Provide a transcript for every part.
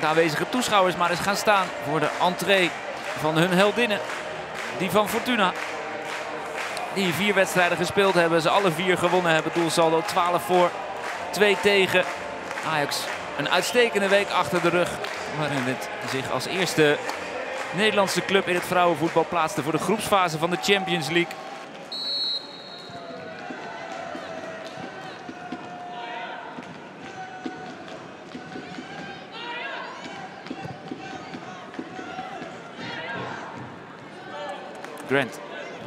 de aanwezige toeschouwers maar eens gaan staan voor de entree van hun heldinnen. Die van Fortuna. Die 4 wedstrijden gespeeld hebben. Ze alle 4 gewonnen hebben. Doelsaldo 12 voor, 2 tegen. Ajax een uitstekende week achter de rug. Waarin het zich als eerste Nederlandse club in het vrouwenvoetbal plaatste voor de groepsfase van de Champions League. Grant,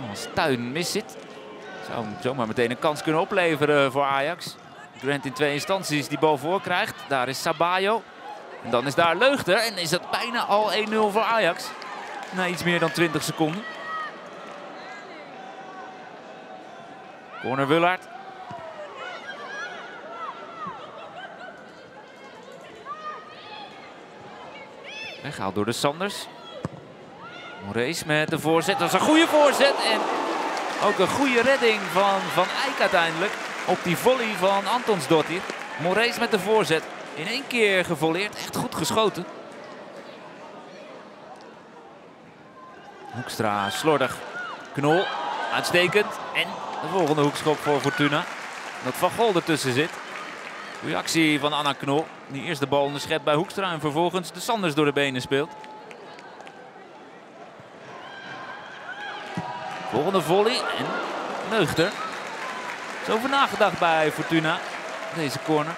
als Tuin mis zit, zou hem zomaar meteen een kans kunnen opleveren voor Ajax. Grant in 2 instanties die bal voor krijgt. Daar is Sabajo. En dan is daar Leuchter en is dat bijna al 1-0 voor Ajax. Na iets meer dan 20 seconden. Corner Wullaert. Weggehaald door de Sanders. Morees met de voorzet. Dat is een goede voorzet en ook een goede redding van Eijk uiteindelijk. Op die volley van Antonsdóttir. Morees met de voorzet. In 1 keer gevolleerd. Echt goed geschoten. Hoekstra slordig. Knol. Uitstekend. En de volgende hoekschop voor Fortuna. Dat Van Gogh ertussen zit. Goeie actie van Anna Knol. Die eerst de bal onderschept bij Hoekstra en vervolgens de Sanders door de benen speelt. Volgende volley en Leuchter. Er is over nagedacht bij Fortuna. Deze corner.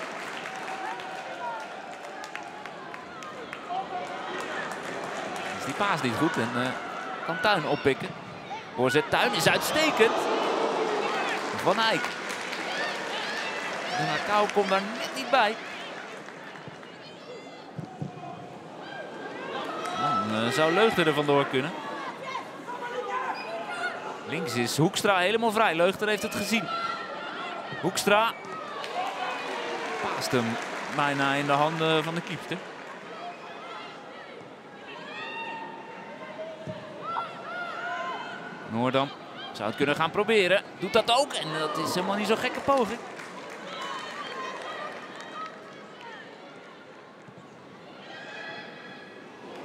Is die paas niet goed en kan Tuin oppikken. Voorzet Tuin is uitstekend. Van Eijk. Kouw komt daar net niet bij. Dan zou Leuchter er vandoor kunnen. Links is Hoekstra helemaal vrij. Leuchter heeft het gezien. Hoekstra paast hem bijna in de handen van de keeper. Noordam zou het kunnen gaan proberen. Doet dat ook en dat is helemaal niet zo'n gekke poging.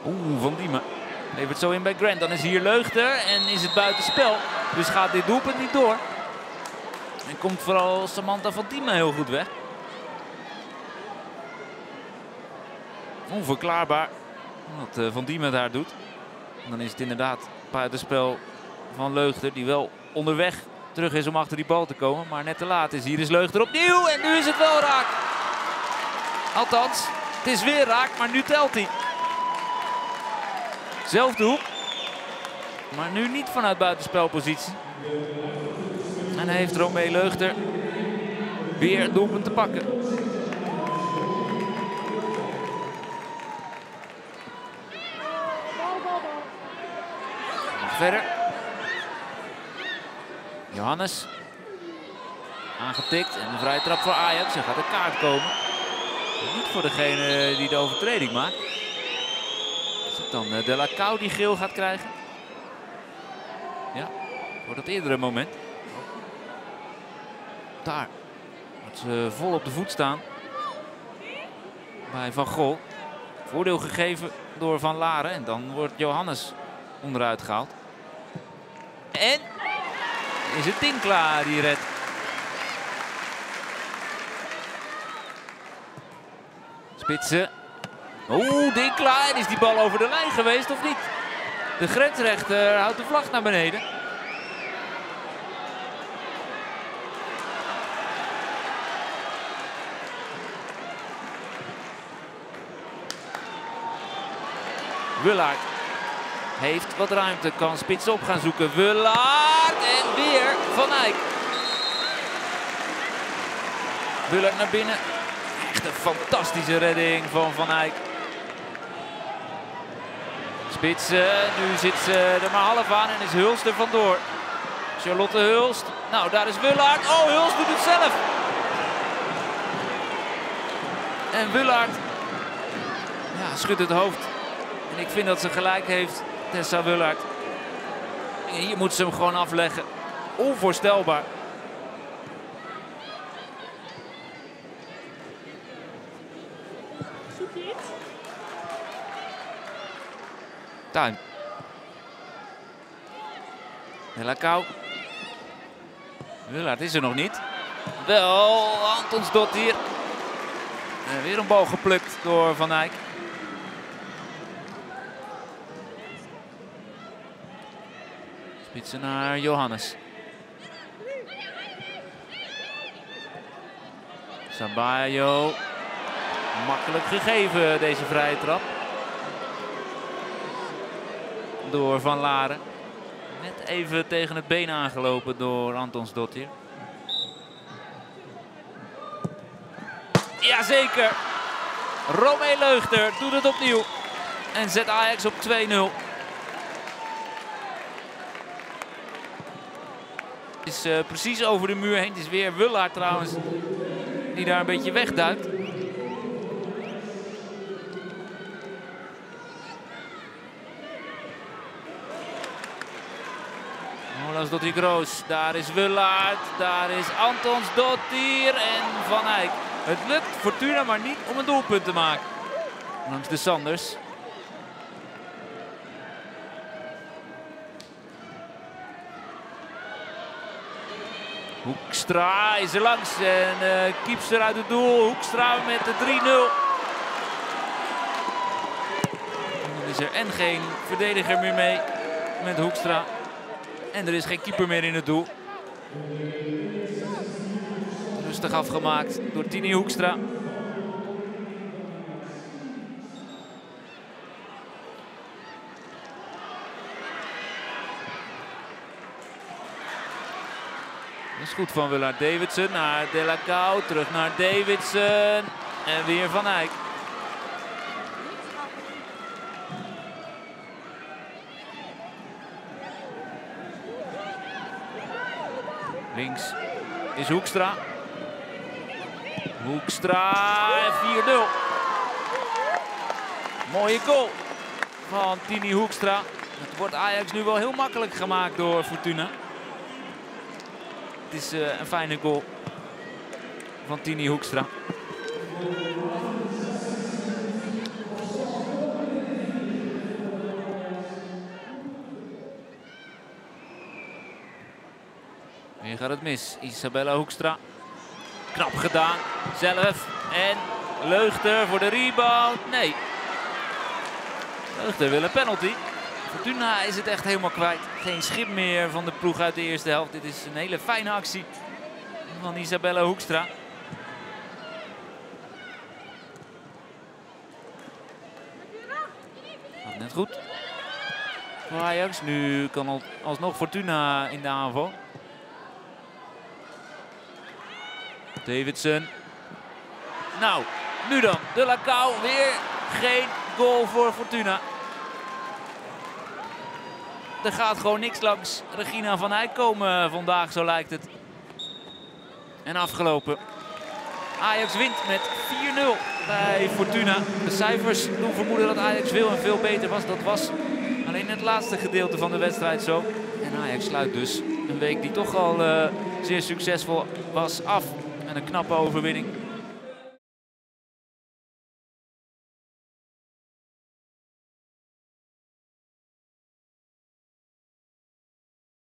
Oeh, Van Diemen. Levert zo in bij Grant. Dan is hier Leuchter en is het buitenspel. Dus gaat dit doelpunt niet door. En komt vooral Samantha Van Diemen heel goed weg. Onverklaarbaar wat Van Diemen daar doet. En dan is het inderdaad buitenspel van Leuchter. Die wel onderweg terug is om achter die bal te komen. Maar net te laat is. Hier is Leuchter opnieuw. En nu is het wel raak. Althans, het is weer raak. Maar nu telt hij. Zelfde hoek, maar nu niet vanuit buitenspelpositie. En hij heeft Romee Leuchter weer het doelpunt te pakken. Nog verder. Johannes. Aangetikt en een vrije trap voor Ajax. Er gaat een kaart komen. Niet voor degene die de overtreding maakt. Dan Delacauw die geel gaat krijgen. Ja, voor dat eerdere moment. Daar wordt ze vol op de voet staan. Bij Van Gogh. Voordeel gegeven door Van Laren. En dan wordt Johannes onderuit gehaald. En is het Dinkla die redt. Spitsen. Oeh, Dinkla, en is die bal over de lijn geweest of niet? De grensrechter houdt de vlag naar beneden. Wullaert heeft wat ruimte, kan spits op gaan zoeken. Wullaert en weer Van Eijk. Wullaert naar binnen. Echt een fantastische redding van Eijk. Spitsen, nu zit ze er maar half aan en is Hulst er vandoor. Charlotte Hulst, nou daar is Wullaert. Oh, Hulst doet het zelf. En Wullaert, ja, schudt het hoofd. En ik vind dat ze gelijk heeft, Tessa Wullaert. Hier moet ze hem gewoon afleggen. Onvoorstelbaar. Tuin. Delacauw. Wullaert is er nog niet. Wel, Antonsdóttir. Weer een bal geplukt door Van Eijk. Spitsen naar Johannes. Sabajo. Makkelijk gegeven deze vrije trap. Door Van Laren. Net even tegen het been aangelopen door Antonsdóttir. Jazeker. Romee Leuchter doet het opnieuw. En zet Ajax op 2-0. Het is precies over de muur heen. Het is weer Wullaert trouwens die daar een beetje wegduikt. Ólafsdóttir Groos. Daar is Wullaert. Daar is Antonsdóttir en Van Eijk. Het lukt Fortuna maar niet om een doelpunt te maken. Langs de Sanders. Hoekstra is er langs en keepster uit het doel. Hoekstra met de 3-0. Dan is er en geen verdediger meer mee met Hoekstra. En er is geen keeper meer in het doel. Rustig afgemaakt door Tiny Hoekstra. Dat is goed van Wullaert. Davidson naar Delacauw, terug naar Davidson en weer Van Eijk. Links is Hoekstra. Hoekstra 4-0. Mooie goal van Tiny Hoekstra. Het wordt Ajax nu wel heel makkelijk gemaakt door Fortuna. Het is een fijne goal van Tiny Hoekstra. Weer gaat het mis. Isabella Hoekstra. Knap gedaan. Zelf. En Leuchter voor de rebound. Nee. Leuchter wil een penalty. Fortuna is het echt helemaal kwijt. Geen schip meer van de ploeg uit de eerste helft. Dit is een hele fijne actie van Isabella Hoekstra. Gaat net goed. Voor Ajax. Nu kan alsnog Fortuna in de aanval. Davidson. Nou, nu dan. Delacauw weer geen goal voor Fortuna. Er gaat gewoon niks langs Regina van Eijk komen vandaag, zo lijkt het. En afgelopen. Ajax wint met 4-0 bij Fortuna. De cijfers doen vermoeden dat Ajax veel en veel beter was. Dat was alleen het laatste gedeelte van de wedstrijd zo. En Ajax sluit dus een week die toch al zeer succesvol was af. En een knappe overwinning.